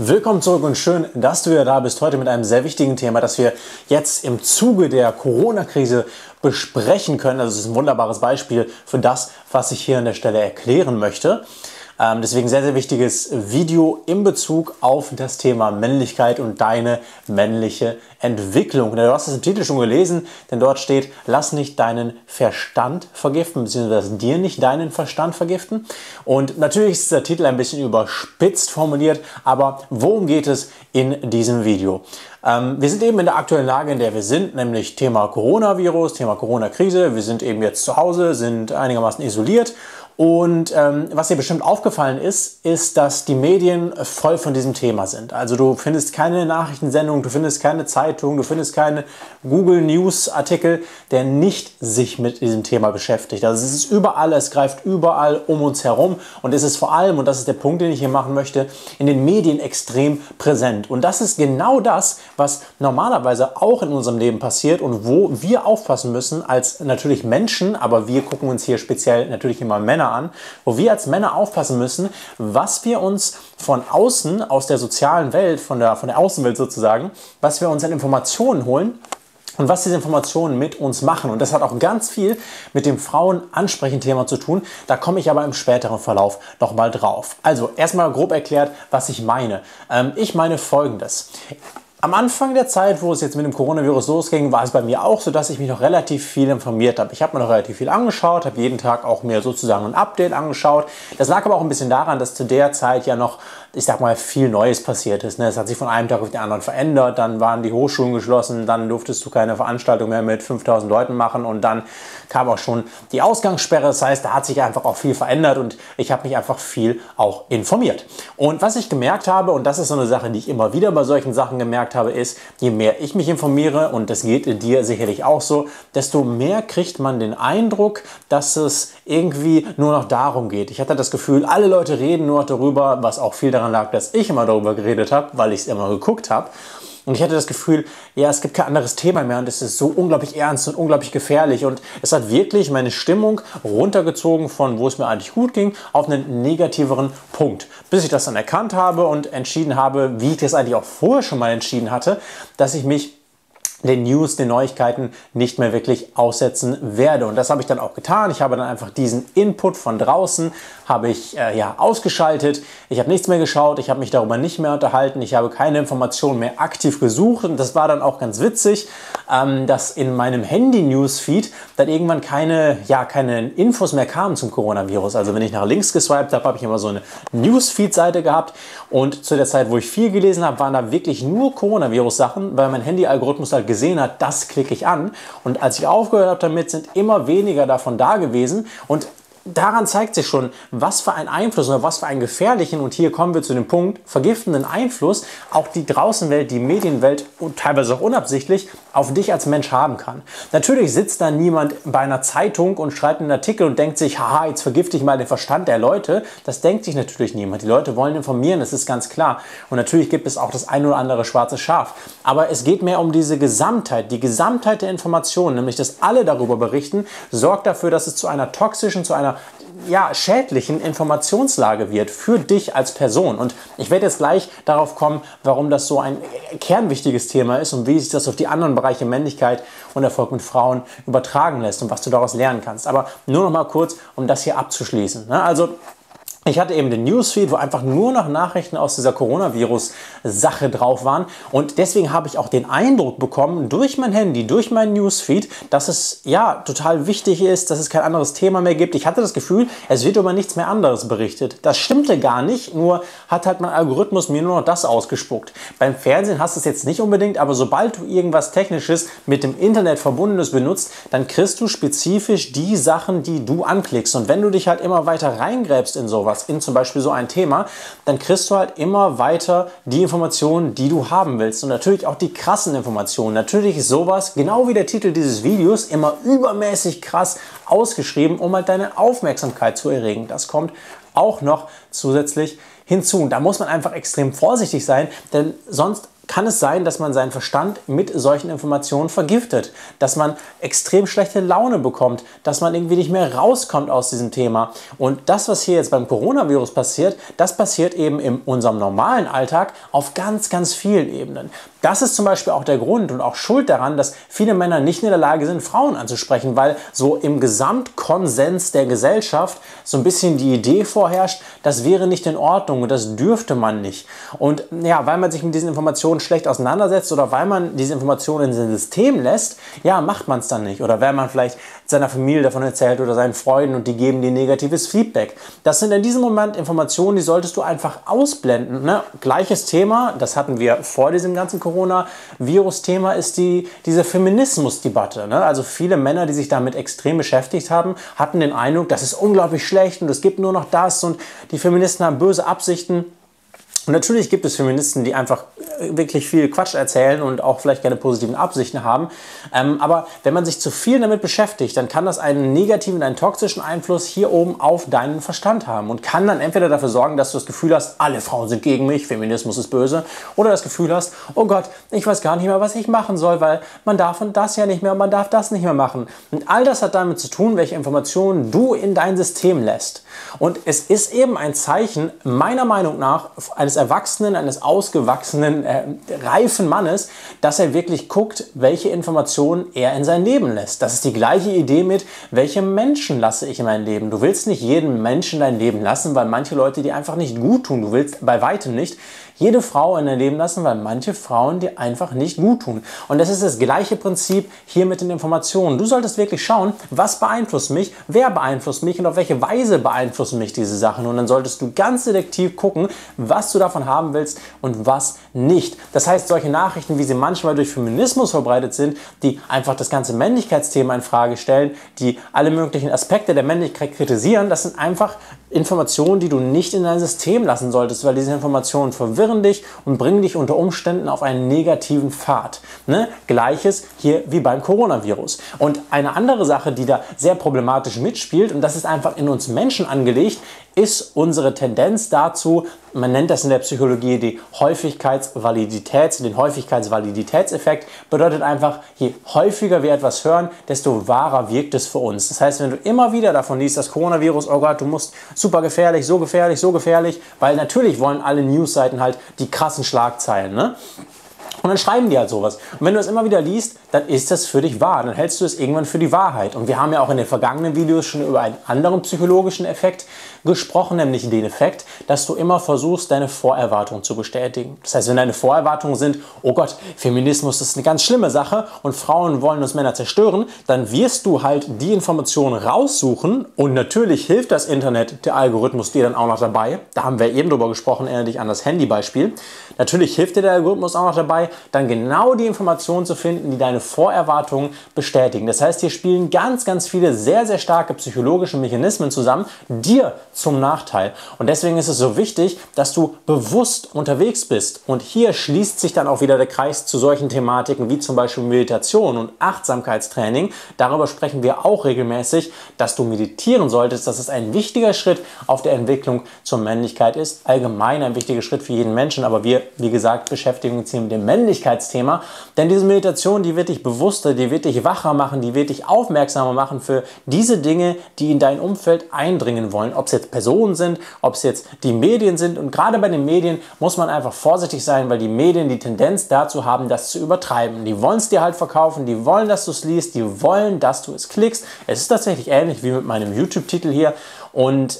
Willkommen zurück und schön, dass du wieder da bist. Heute mit einem sehr wichtigen Thema, das wir jetzt im Zuge der Corona-Krise besprechen können. Also es ist ein wunderbares Beispiel für das, was ich hier an der Stelle erklären möchte. Deswegen sehr, sehr wichtiges Video in Bezug auf das Thema Männlichkeit und deine männliche Entwicklung. Du hast es im Titel schon gelesen, denn dort steht, lass nicht deinen Verstand vergiften, beziehungsweise dir nicht deinen Verstand vergiften. Und natürlich ist dieser Titel ein bisschen überspitzt formuliert, aber worum geht es in diesem Video? Wir sind eben in der aktuellen Lage, in der wir sind, nämlich Thema Coronavirus, Thema Corona-Krise. Wir sind eben jetzt zu Hause, sind einigermaßen isoliert. Und was dir bestimmt aufgefallen ist, ist, dass die Medien voll von diesem Thema sind. Also du findest keine Nachrichtensendung, du findest keine Zeitung, du findest keine Google News Artikel, der nicht sich mit diesem Thema beschäftigt. Also es ist überall, es greift überall um uns herum und es ist vor allem, und das ist der Punkt, den ich hier machen möchte, in den Medien extrem präsent. Und das ist genau das, was normalerweise auch in unserem Leben passiert und wo wir aufpassen müssen als natürlich Menschen, aber wir gucken uns hier speziell natürlich immer Männer an, wo wir als Männer aufpassen müssen, was wir uns von außen, aus der sozialen Welt, von der Außenwelt sozusagen, was wir uns an Informationen holen und was diese Informationen mit uns machen. Und das hat auch ganz viel mit dem Frauen-Ansprechen-Thema zu tun. Da komme ich aber im späteren Verlauf nochmal drauf. Also erstmal grob erklärt, was ich meine. Ich meine Folgendes. Am Anfang der Zeit, wo es jetzt mit dem Coronavirus losging, war es bei mir auch so, dass ich mich noch relativ viel informiert habe. Ich habe mir noch relativ viel angeschaut, habe jeden Tag auch mir sozusagen ein Update angeschaut. Das lag aber auch ein bisschen daran, dass zu der Zeit ja noch, ich sag mal, viel Neues passiert ist. Es hat sich von einem Tag auf den anderen verändert, dann waren die Hochschulen geschlossen, dann durftest du keine Veranstaltung mehr mit 5000 Leuten machen und dann kam auch schon die Ausgangssperre. Das heißt, da hat sich einfach auch viel verändert und ich habe mich einfach viel auch informiert. Und was ich gemerkt habe, und das ist so eine Sache, die ich immer wieder bei solchen Sachen gemerkt habe, ist, je mehr ich mich informiere, und das geht dir sicherlich auch so, desto mehr kriegt man den Eindruck, dass es irgendwie nur noch darum geht. Ich hatte das Gefühl, alle Leute reden nur noch darüber, was auch viel daran lag, dass ich immer darüber geredet habe, weil ich es immer geguckt habe. Und ich hatte das Gefühl, ja, es gibt kein anderes Thema mehr und es ist so unglaublich ernst und unglaublich gefährlich. Und es hat wirklich meine Stimmung runtergezogen von, wo es mir eigentlich gut ging, auf einen negativeren Punkt. Bis ich das dann erkannt habe und entschieden habe, wie ich das eigentlich auch vorher schon mal entschieden hatte, dass ich mich den News, den Neuigkeiten nicht mehr wirklich aussetzen werde. Und das habe ich dann auch getan. Ich habe dann einfach diesen Input von draußen, habe ich ausgeschaltet. Ich habe nichts mehr geschaut, ich habe mich darüber nicht mehr unterhalten, ich habe keine Informationen mehr aktiv gesucht. Und das war dann auch ganz witzig, dass in meinem Handy-Newsfeed dann irgendwann keine Infos mehr kamen zum Coronavirus. Also wenn ich nach links geswiped habe, habe ich immer so eine Newsfeed-Seite gehabt. Und zu der Zeit, wo ich viel gelesen habe, waren da wirklich nur Coronavirus-Sachen, weil mein Handy-Algorithmus halt gesehen hat, das klicke ich an. Und als ich aufgehört habe damit, sind immer weniger davon da gewesen. Und daran zeigt sich schon, was für einen Einfluss oder was für einen gefährlichen, und hier kommen wir zu dem Punkt, vergiftenden Einfluss auch die Draußenwelt, die Medienwelt und teilweise auch unabsichtlich auf dich als Mensch haben kann. Natürlich sitzt da niemand bei einer Zeitung und schreibt einen Artikel und denkt sich, haha, jetzt vergifte ich mal den Verstand der Leute. Das denkt sich natürlich niemand. Die Leute wollen informieren, das ist ganz klar. Und natürlich gibt es auch das ein oder andere schwarze Schaf. Aber es geht mehr um diese Gesamtheit, die Gesamtheit der Informationen, nämlich dass alle darüber berichten, sorgt dafür, dass es zu einer toxischen, zu einer schädlichen Informationslage wird für dich als Person. Und ich werde jetzt gleich darauf kommen, warum das so ein kernwichtiges Thema ist und wie sich das auf die anderen Bereiche Männlichkeit und Erfolg mit Frauen übertragen lässt und was du daraus lernen kannst. Aber nur noch mal kurz, um das hier abzuschließen. Also ich hatte eben den Newsfeed, wo einfach nur noch Nachrichten aus dieser Coronavirus-Sache drauf waren. Und deswegen habe ich auch den Eindruck bekommen, durch mein Handy, durch meinen Newsfeed, dass es ja total wichtig ist, dass es kein anderes Thema mehr gibt. Ich hatte das Gefühl, es wird über nichts mehr anderes berichtet. Das stimmte gar nicht, nur hat halt mein Algorithmus mir nur noch das ausgespuckt. Beim Fernsehen hast du es jetzt nicht unbedingt, aber sobald du irgendwas Technisches mit dem Internet Verbundenes benutzt, dann kriegst du spezifisch die Sachen, die du anklickst. Und wenn du dich halt immer weiter reingräbst in sowas, in zum Beispiel so ein Thema, dann kriegst du halt immer weiter die Informationen, die du haben willst, und natürlich auch die krassen Informationen. Natürlich ist sowas, genau wie der Titel dieses Videos, immer übermäßig krass ausgeschrieben, um halt deine Aufmerksamkeit zu erregen. Das kommt auch noch zusätzlich hinzu. Und da muss man einfach extrem vorsichtig sein, denn sonst kann es sein, dass man seinen Verstand mit solchen Informationen vergiftet, dass man extrem schlechte Laune bekommt, dass man irgendwie nicht mehr rauskommt aus diesem Thema. Und das, was hier jetzt beim Coronavirus passiert, das passiert eben in unserem normalen Alltag auf ganz, ganz vielen Ebenen. Das ist zum Beispiel auch der Grund und auch Schuld daran, dass viele Männer nicht in der Lage sind, Frauen anzusprechen, weil so im Gesamtkonsens der Gesellschaft so ein bisschen die Idee vorherrscht, das wäre nicht in Ordnung und das dürfte man nicht. Und ja, weil man sich mit diesen Informationen schlecht auseinandersetzt oder weil man diese Informationen in sein System lässt, ja, macht man es dann nicht. Oder wenn man vielleicht seiner Familie davon erzählt oder seinen Freunden und die geben dir negatives Feedback. Das sind in diesem Moment Informationen, die solltest du einfach ausblenden. Ne? Gleiches Thema, das hatten wir vor diesem ganzen Corona-Virus-Thema, ist diese Feminismus-Debatte. Ne? Also viele Männer, die sich damit extrem beschäftigt haben, hatten den Eindruck, das ist unglaublich schlecht und es gibt nur noch das und die Feministen haben böse Absichten. Und natürlich gibt es Feministen, die einfach wirklich viel Quatsch erzählen und auch vielleicht keine positiven Absichten haben. Aber wenn man sich zu viel damit beschäftigt, dann kann das einen negativen, einen toxischen Einfluss hier oben auf deinen Verstand haben und kann dann entweder dafür sorgen, dass du das Gefühl hast, alle Frauen sind gegen mich, Feminismus ist böse, oder das Gefühl hast, oh Gott, ich weiß gar nicht mehr, was ich machen soll, weil man darf und das ja nicht mehr, man darf das nicht mehr machen. Und all das hat damit zu tun, welche Informationen du in dein System lässt. Und es ist eben ein Zeichen, meiner Meinung nach, eines Erwachsenen, eines ausgewachsenen, reifen Mannes, dass er wirklich guckt, welche Informationen er in sein Leben lässt. Das ist die gleiche Idee mit, welche Menschen lasse ich in mein Leben. Du willst nicht jeden Menschen dein Leben lassen, weil manche Leute dir einfach nicht gut tun. Du willst bei weitem nicht jede Frau in dein Leben lassen, weil manche Frauen dir einfach nicht gut tun. Und das ist das gleiche Prinzip hier mit den Informationen. Du solltest wirklich schauen, was beeinflusst mich, wer beeinflusst mich und auf welche Weise beeinflussen mich diese Sachen. Und dann solltest du ganz selektiv gucken, was du davon haben willst und was nicht. Das heißt, solche Nachrichten, wie sie manchmal durch Feminismus verbreitet sind, die einfach das ganze Männlichkeitsthema in Frage stellen, die alle möglichen Aspekte der Männlichkeit kritisieren, das sind einfach Informationen, die du nicht in dein System lassen solltest, weil diese Informationen verwirren dich und bringen dich unter Umständen auf einen negativen Pfad. Ne? Gleiches hier wie beim Coronavirus. Und eine andere Sache, die da sehr problematisch mitspielt, und das ist einfach in uns Menschen angelegt, ist unsere Tendenz dazu, man nennt das in der Psychologie den Häufigkeitsvaliditätseffekt, bedeutet einfach, je häufiger wir etwas hören, desto wahrer wirkt es für uns. Das heißt, wenn du immer wieder davon liest, das Coronavirus, oh Gott, du musst super gefährlich, so gefährlich, so gefährlich, weil natürlich wollen alle Newsseiten halt die krassen Schlagzeilen, ne? Und dann schreiben die halt sowas. Und wenn du das immer wieder liest, dann ist das für dich wahr. Dann hältst du es irgendwann für die Wahrheit. Und wir haben ja auch in den vergangenen Videos schon über einen anderen psychologischen Effekt gesprochen, nämlich den Effekt, dass du immer versuchst, deine Vorerwartungen zu bestätigen. Das heißt, wenn deine Vorerwartungen sind, oh Gott, Feminismus ist eine ganz schlimme Sache und Frauen wollen uns Männer zerstören, dann wirst du halt die Informationen raussuchen und natürlich hilft das Internet, der Algorithmus dir dann auch noch dabei. Da haben wir eben drüber gesprochen, erinnere dich an das Handybeispiel. Natürlich hilft dir der Algorithmus auch noch dabei, dann genau die Informationen zu finden, die deine Vorerwartungen bestätigen. Das heißt, hier spielen ganz, ganz viele sehr, sehr starke psychologische Mechanismen zusammen, dir zum Nachteil. Und deswegen ist es so wichtig, dass du bewusst unterwegs bist. Und hier schließt sich dann auch wieder der Kreis zu solchen Thematiken wie zum Beispiel Meditation und Achtsamkeitstraining. Darüber sprechen wir auch regelmäßig, dass du meditieren solltest. Das ist ein wichtiger Schritt auf der Entwicklung zur Männlichkeit ist. Allgemein ein wichtiger Schritt für jeden Menschen, aber wir, wie gesagt, beschäftigen uns hier mit dem Männlichkeitsthema, denn diese Meditation, die wird dich bewusster, die wird dich wacher machen, die wird dich aufmerksamer machen für diese Dinge, die in dein Umfeld eindringen wollen, ob es jetzt Personen sind, ob es jetzt die Medien sind, und gerade bei den Medien muss man einfach vorsichtig sein, weil die Medien die Tendenz dazu haben, das zu übertreiben. Die wollen es dir halt verkaufen, die wollen, dass du es liest, die wollen, dass du es klickst. Es ist tatsächlich ähnlich wie mit meinem YouTube-Titel hier und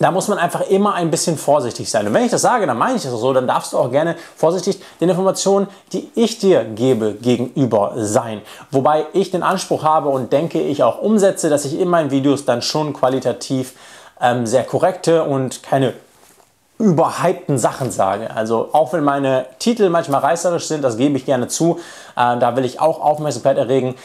da muss man einfach immer ein bisschen vorsichtig sein. Und wenn ich das sage, dann meine ich das auch so, dann darfst du auch gerne vorsichtig den Informationen, die ich dir gebe, gegenüber sein. Wobei ich den Anspruch habe und denke, ich auch umsetze, dass ich in meinen Videos dann schon qualitativ sehr korrekte und keine überhypten Sachen sage. Also auch wenn meine Titel manchmal reißerisch sind, das gebe ich gerne zu, da will ich auch Aufmerksamkeit erregen,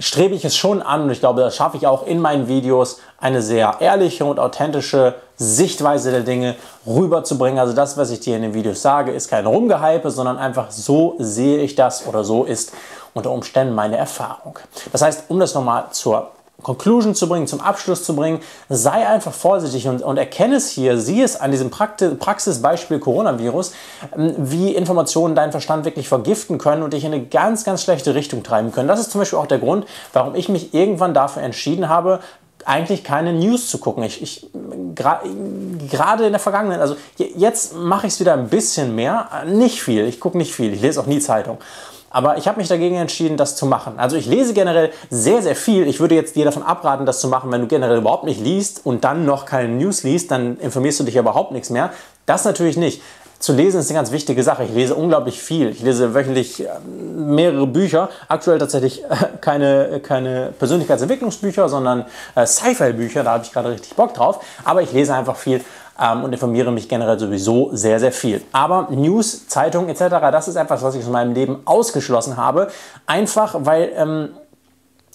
strebe ich es schon an und ich glaube, das schaffe ich auch in meinen Videos, eine sehr ehrliche und authentische Sichtweise der Dinge rüberzubringen. Also das, was ich dir in den Videos sage, ist kein Rumgehype, sondern einfach so sehe ich das oder so ist unter Umständen meine Erfahrung. Das heißt, um das nochmal zur Conclusion zu bringen, zum Abschluss zu bringen, sei einfach vorsichtig und erkenne es hier, sieh es an diesem Praxisbeispiel Coronavirus, wie Informationen deinen Verstand wirklich vergiften können und dich in eine ganz, ganz schlechte Richtung treiben können. Das ist zum Beispiel auch der Grund, warum ich mich irgendwann dafür entschieden habe, eigentlich keine News zu gucken. Gerade in der Vergangenheit, also jetzt mache ich es wieder ein bisschen mehr, nicht viel, ich gucke nicht viel, ich lese auch nie Zeitung. Aber ich habe mich dagegen entschieden, das zu machen. Also ich lese generell sehr, sehr viel. Ich würde jetzt dir davon abraten, das zu machen, wenn du generell überhaupt nicht liest und dann noch keine News liest, dann informierst du dich überhaupt nichts mehr. Das natürlich nicht. Zu lesen ist eine ganz wichtige Sache. Ich lese unglaublich viel. Ich lese wöchentlich mehrere Bücher. Aktuell tatsächlich keine Persönlichkeitsentwicklungsbücher, sondern Sci-Fi-Bücher. Da habe ich gerade richtig Bock drauf. Aber ich lese einfach viel und informiere mich generell sowieso sehr, sehr viel. Aber News, Zeitungen etc., das ist etwas, was ich aus meinem Leben ausgeschlossen habe. Einfach, weil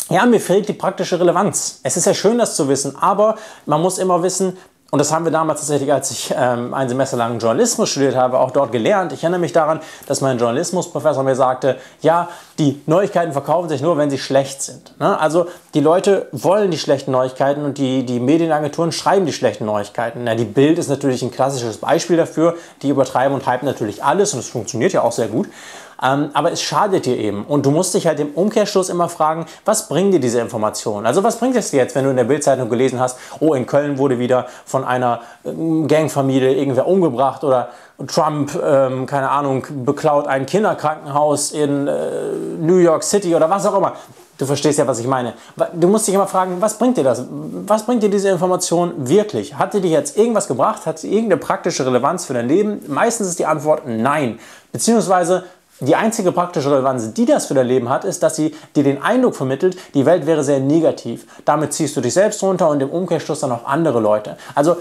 ja, mir fehlt die praktische Relevanz. Es ist ja schön, das zu wissen, aber man muss immer wissen, und das haben wir damals tatsächlich, als ich ein Semester lang Journalismus studiert habe, auch dort gelernt. Ich erinnere mich daran, dass mein Journalismusprofessor mir sagte, ja, die Neuigkeiten verkaufen sich nur, wenn sie schlecht sind. Ne? Also die Leute wollen die schlechten Neuigkeiten und die Medienagenturen schreiben die schlechten Neuigkeiten. Ja, die Bild ist natürlich ein klassisches Beispiel dafür. Die übertreiben und hypen natürlich alles und es funktioniert ja auch sehr gut. Aber es schadet dir eben und du musst dich halt im Umkehrschluss immer fragen, was bringen dir diese Informationen? Also was bringt es dir jetzt, wenn du in der Bildzeitung gelesen hast, oh, in Köln wurde wieder von einer Gangfamilie irgendwer umgebracht oder Trump, keine Ahnung, beklaut ein Kinderkrankenhaus in New York City oder was auch immer. Du verstehst ja, was ich meine. Du musst dich immer fragen, was bringt dir das? Was bringt dir diese Information wirklich? Hat sie dir jetzt irgendwas gebracht? Hat sie irgendeine praktische Relevanz für dein Leben? Meistens ist die Antwort nein, beziehungsweise die einzige praktische Relevanz, die das für dein Leben hat, ist, dass sie dir den Eindruck vermittelt, die Welt wäre sehr negativ. Damit ziehst du dich selbst runter und im Umkehrschluss dann auch andere Leute. Also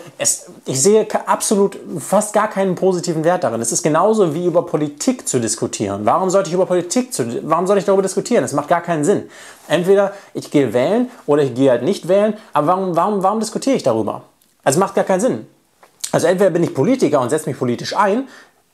ich sehe absolut fast gar keinen positiven Wert darin. Es ist genauso wie über Politik zu diskutieren. Warum soll ich darüber diskutieren? Es macht gar keinen Sinn. Entweder ich gehe wählen oder ich gehe halt nicht wählen, aber warum diskutiere ich darüber? Also es macht gar keinen Sinn. Also entweder bin ich Politiker und setze mich politisch ein,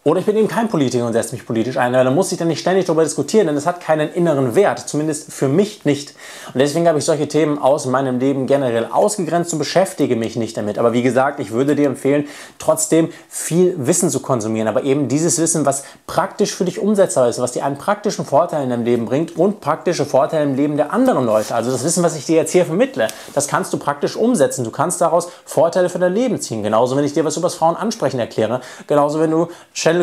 oder ich bin eben kein Politiker und setze mich politisch ein, weil da muss ich dann nicht ständig darüber diskutieren, denn es hat keinen inneren Wert, zumindest für mich nicht. Und deswegen habe ich solche Themen aus meinem Leben generell ausgegrenzt und beschäftige mich nicht damit. Aber wie gesagt, ich würde dir empfehlen, trotzdem viel Wissen zu konsumieren, aber eben dieses Wissen, was praktisch für dich umsetzbar ist, was dir einen praktischen Vorteil in deinem Leben bringt und praktische Vorteile im Leben der anderen Leute. Also das Wissen, was ich dir jetzt hier vermittle, das kannst du praktisch umsetzen. Du kannst daraus Vorteile für dein Leben ziehen. Genauso, wenn ich dir was über das Frauenansprechen erkläre, genauso, wenn du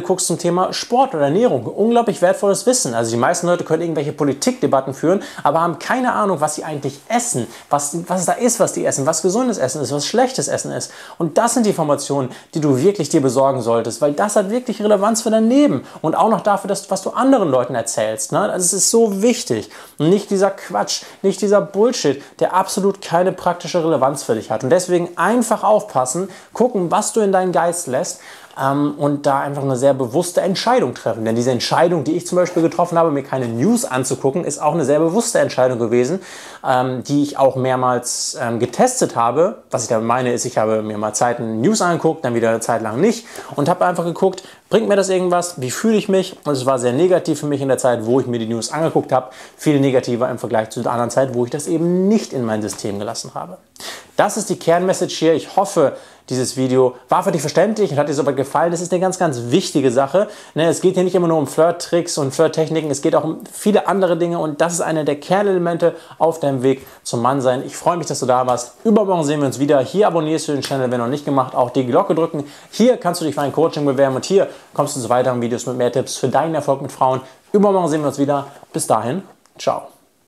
guckst zum Thema Sport oder Ernährung. Unglaublich wertvolles Wissen. Also die meisten Leute können irgendwelche Politikdebatten führen, aber haben keine Ahnung, was sie eigentlich essen, was da ist, was die essen, was gesundes Essen ist, was schlechtes Essen ist. Und das sind die Informationen, die du wirklich dir besorgen solltest, weil das hat wirklich Relevanz für dein Leben und auch noch dafür, was du anderen Leuten erzählst. Ne? Das ist so wichtig. Und nicht dieser Quatsch, nicht dieser Bullshit, der absolut keine praktische Relevanz für dich hat. Und deswegen einfach aufpassen, gucken, was du in deinen Geist lässt, und da einfach eine sehr bewusste Entscheidung treffen. Denn diese Entscheidung, die ich zum Beispiel getroffen habe, mir keine News anzugucken, ist auch eine sehr bewusste Entscheidung gewesen, die ich auch mehrmals getestet habe. Was ich damit meine, ist, ich habe mir mal Zeiten News angeguckt, dann wieder eine Zeit lang nicht und habe einfach geguckt, bringt mir das irgendwas? Wie fühle ich mich? Und es war sehr negativ für mich in der Zeit, wo ich mir die News angeguckt habe. Viel negativer im Vergleich zu der anderen Zeit, wo ich das eben nicht in mein System gelassen habe. Das ist die Kernmessage hier. Ich hoffe, dieses Video war für dich verständlich und hat dir soweit gefallen. Das ist eine ganz, ganz wichtige Sache. Es geht hier nicht immer nur um Flirt-Tricks und Flirt-Techniken, es geht auch um viele andere Dinge und das ist eine der Kernelemente auf deinem Weg zum Mannsein. Ich freue mich, dass du da warst. Übermorgen sehen wir uns wieder. Hier abonnierst du den Channel, wenn noch nicht gemacht, auch die Glocke drücken. Hier kannst du dich für ein Coaching bewerben und hier kommst du zu weiteren Videos mit mehr Tipps für deinen Erfolg mit Frauen. Übermorgen sehen wir uns wieder. Bis dahin, ciao.